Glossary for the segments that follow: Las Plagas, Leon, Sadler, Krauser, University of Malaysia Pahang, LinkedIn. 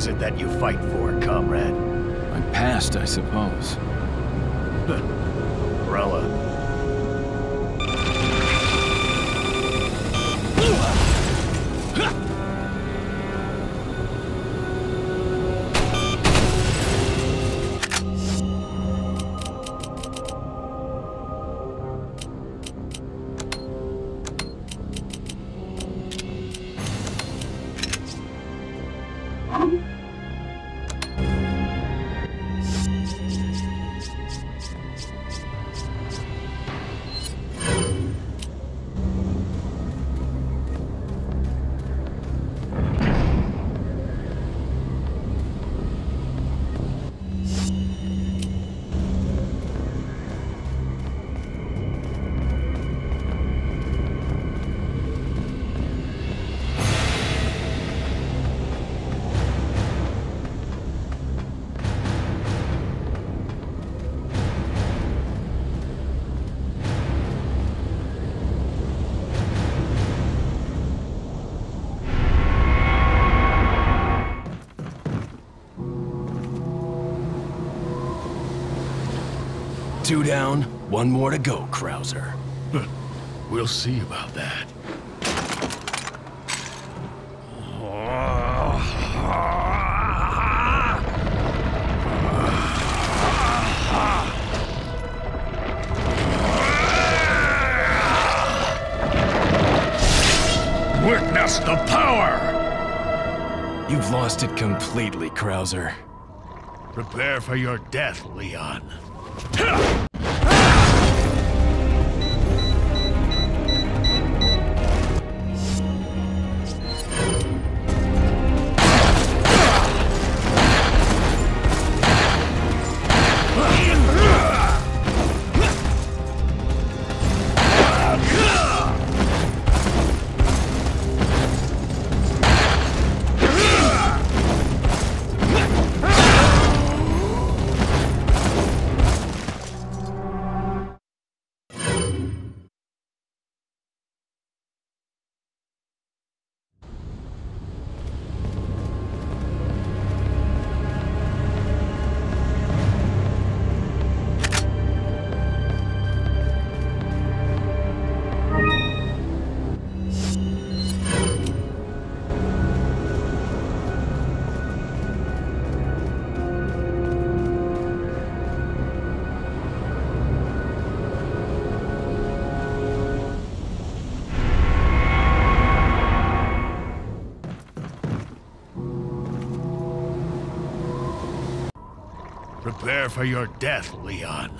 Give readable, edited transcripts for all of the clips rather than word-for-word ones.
is it that you fight for, comrade? My past, I suppose. Umbrella. Two down, one more to go, Krauser. We'll see about that. Witness the power! You've lost it completely, Krauser. Prepare for your death, Leon. Prepare for your death, Leon.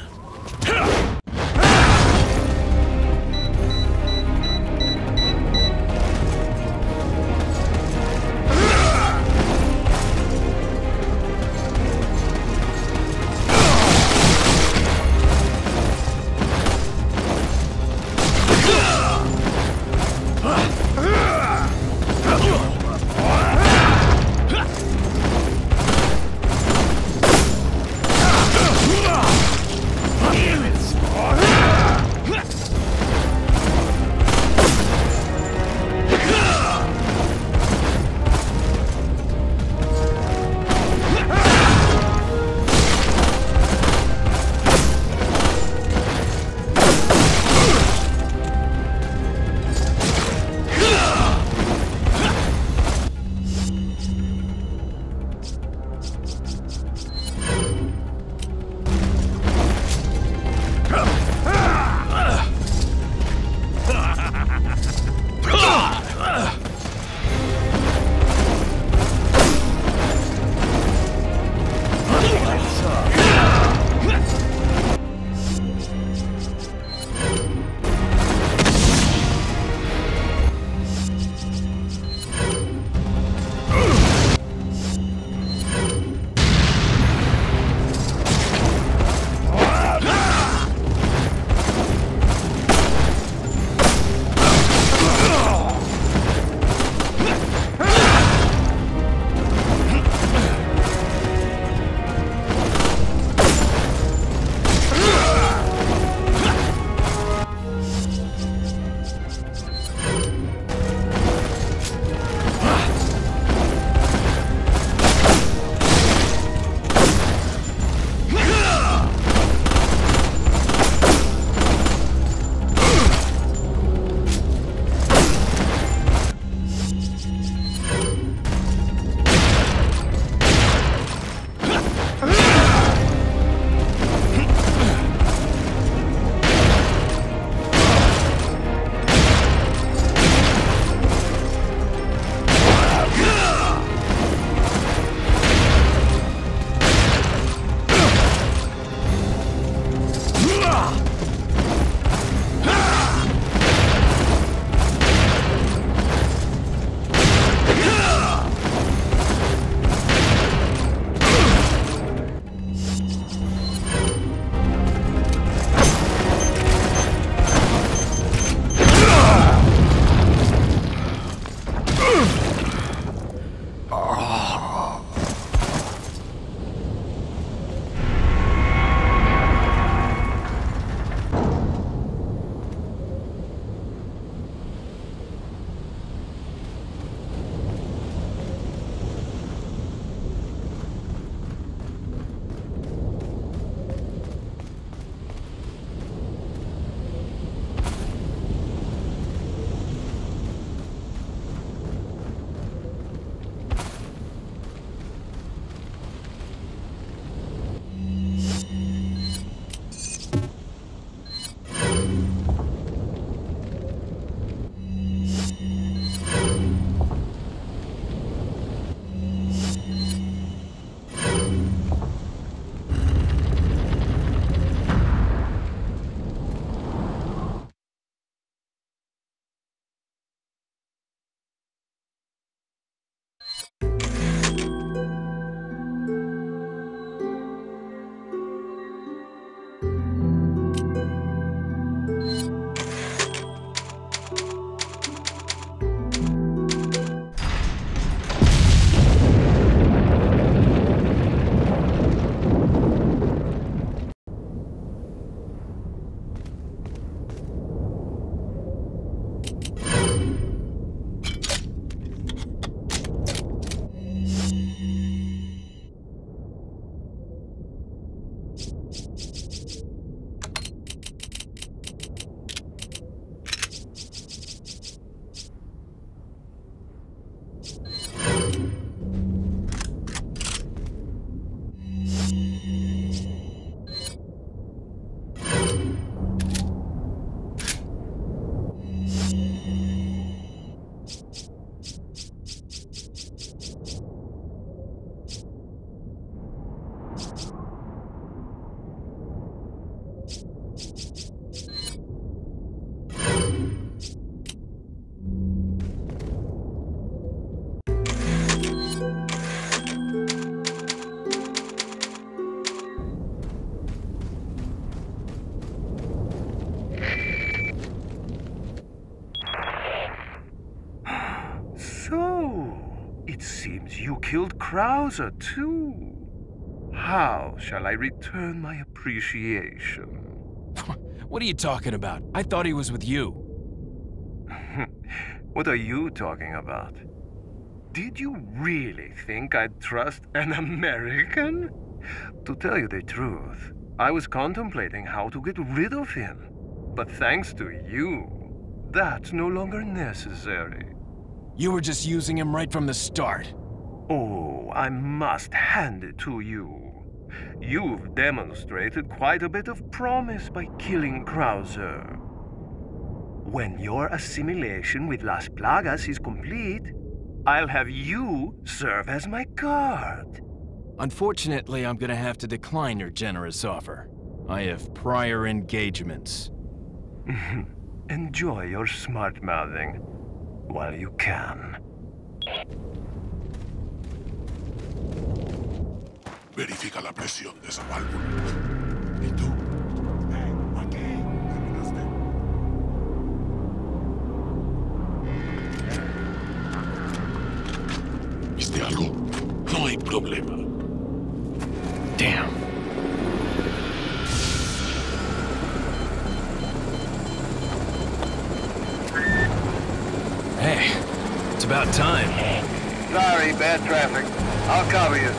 Krauser too. How shall I return my appreciation? What are you talking about? I thought he was with you. What are you talking about? Did you really think I'd trust an American? To tell you the truth, I was contemplating how to get rid of him. But thanks to you, that's no longer necessary. You were just using him right from the start. Oh, I must hand it to you. You've demonstrated quite a bit of promise by killing Krauser. When your assimilation with Las Plagas is complete, I'll have you serve as my guard. Unfortunately, I'm gonna have to decline your generous offer. I have prior engagements. Enjoy your smart-mouthing while you can. Verifica la presión de esa válvula. ¿Y tú? ¿Viste algo? No hay problema. Damn. Hey, it's about time. Sorry, bad traffic. I'll cover you.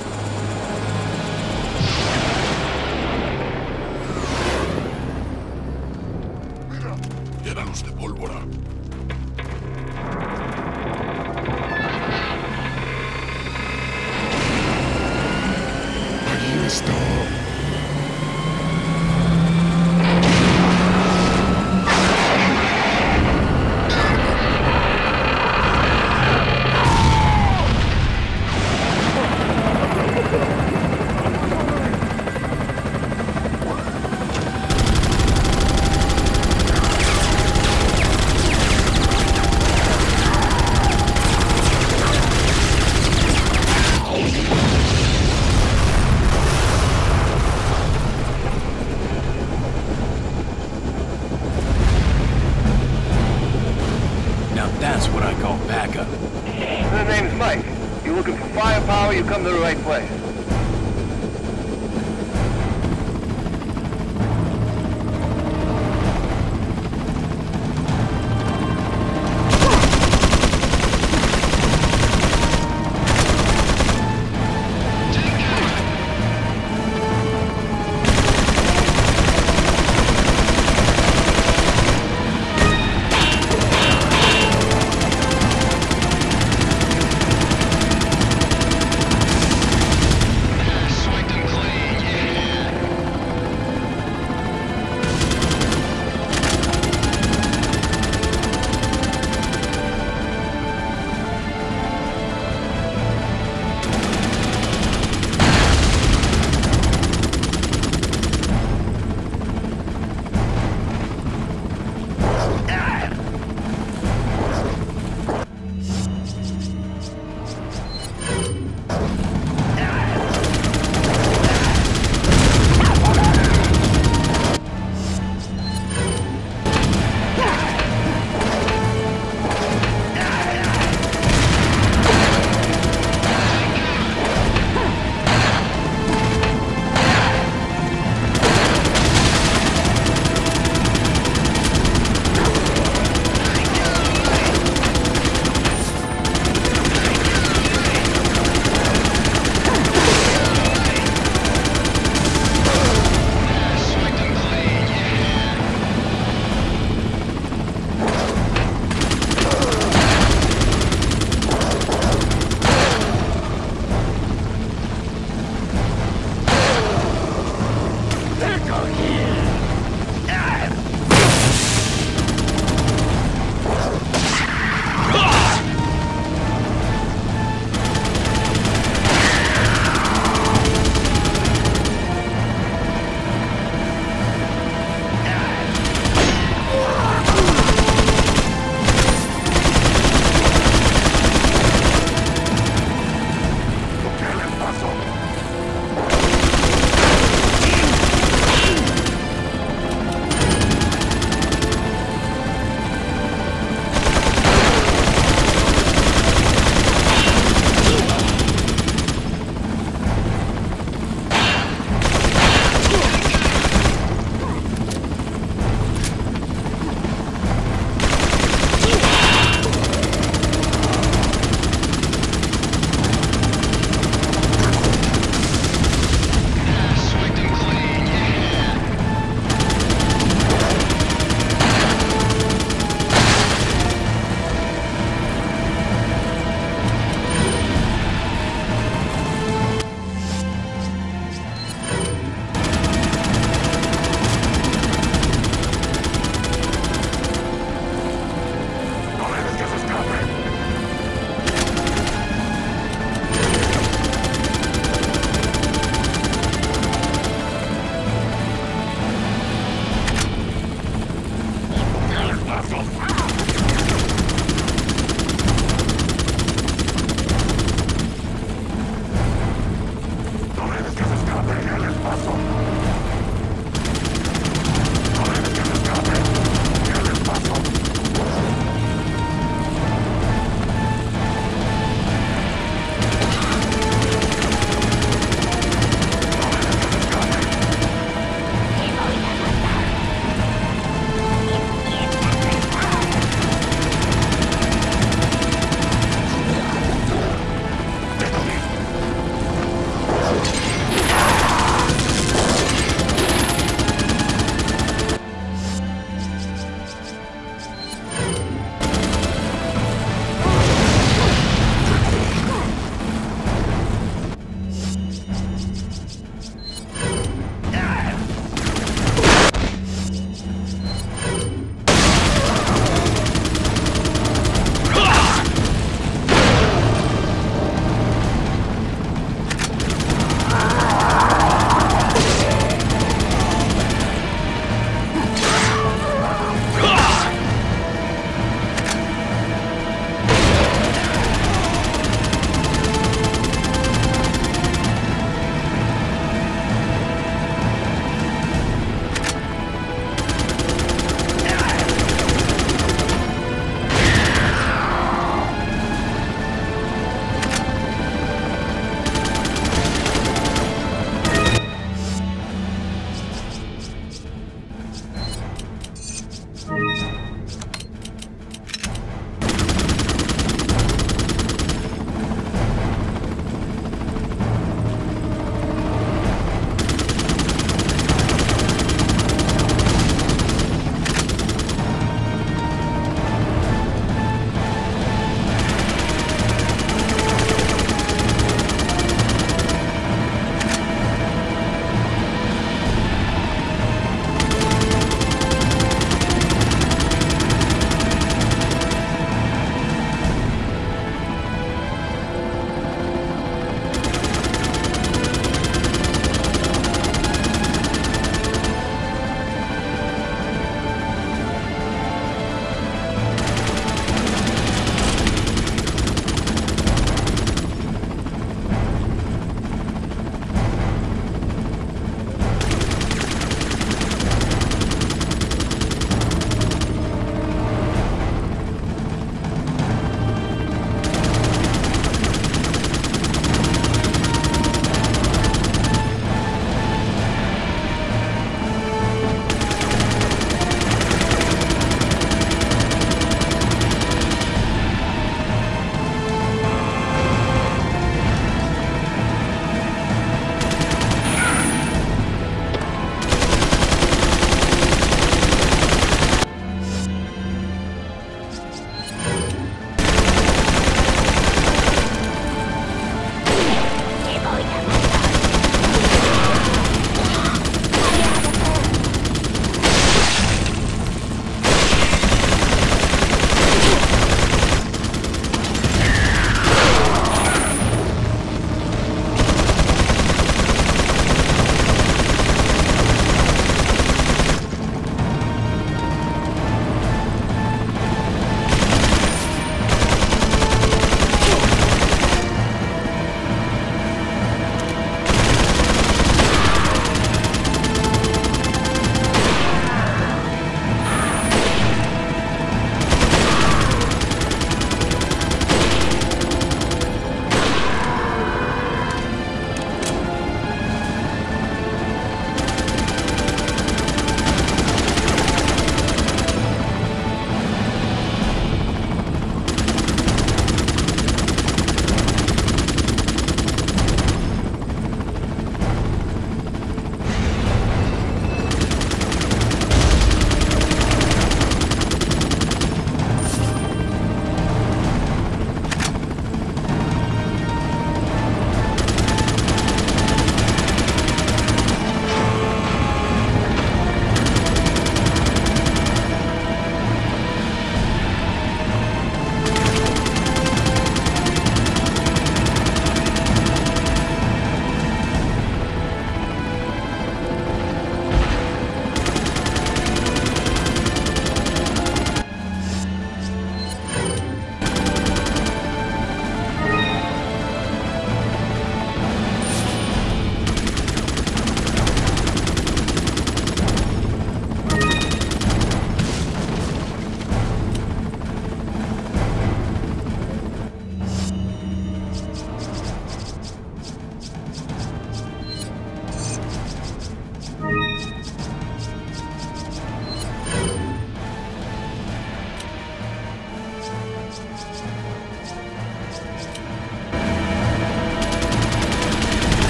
Eran de pólvora. Aquí está.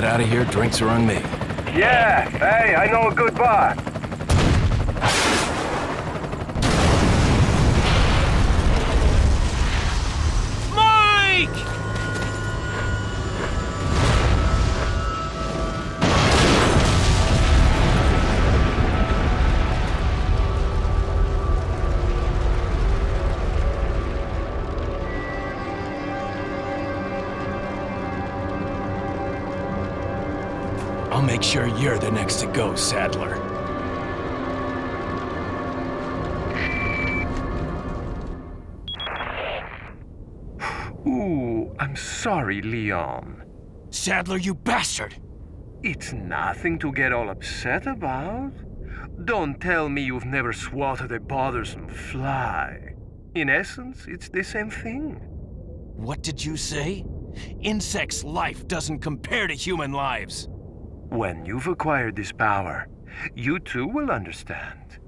get out of here, drinks are on me. Yeah, hey, I know a good bar. Make sure you're the next to go, Sadler. Ooh, I'm sorry, Leon. Sadler, you bastard! It's nothing to get all upset about. Don't tell me you've never swatted a bothersome fly. In essence, it's the same thing. What did you say? Insects' life doesn't compare to human lives. When you've acquired this power, you too will understand.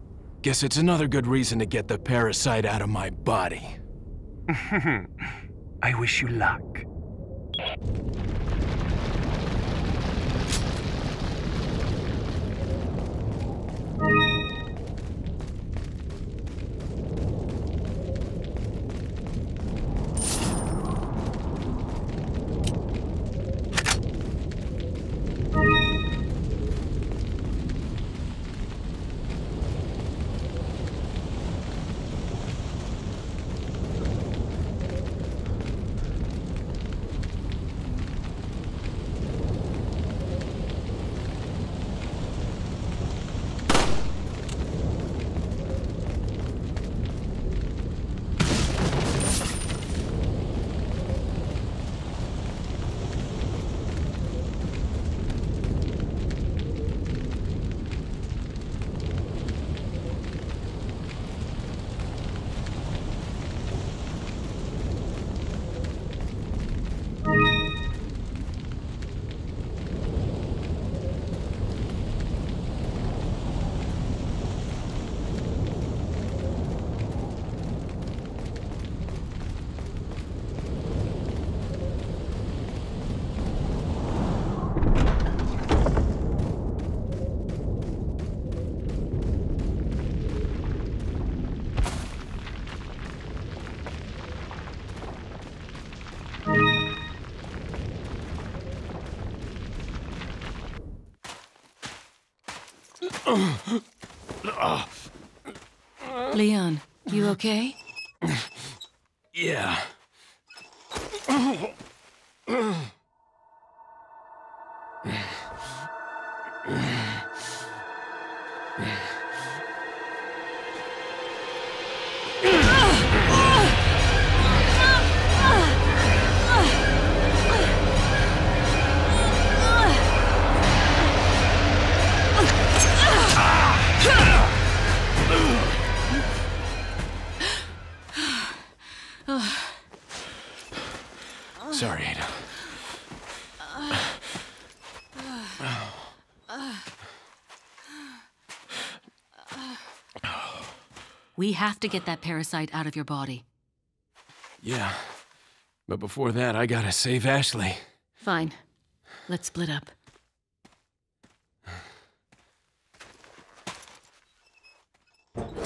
Guess it's another good reason to get the parasite out of my body. I wish you luck. Leon, you okay? Yeah. Sorry, Ada. We have to get that parasite out of your body. Yeah, but before that, I gotta save Ashley. Fine. Let's split up.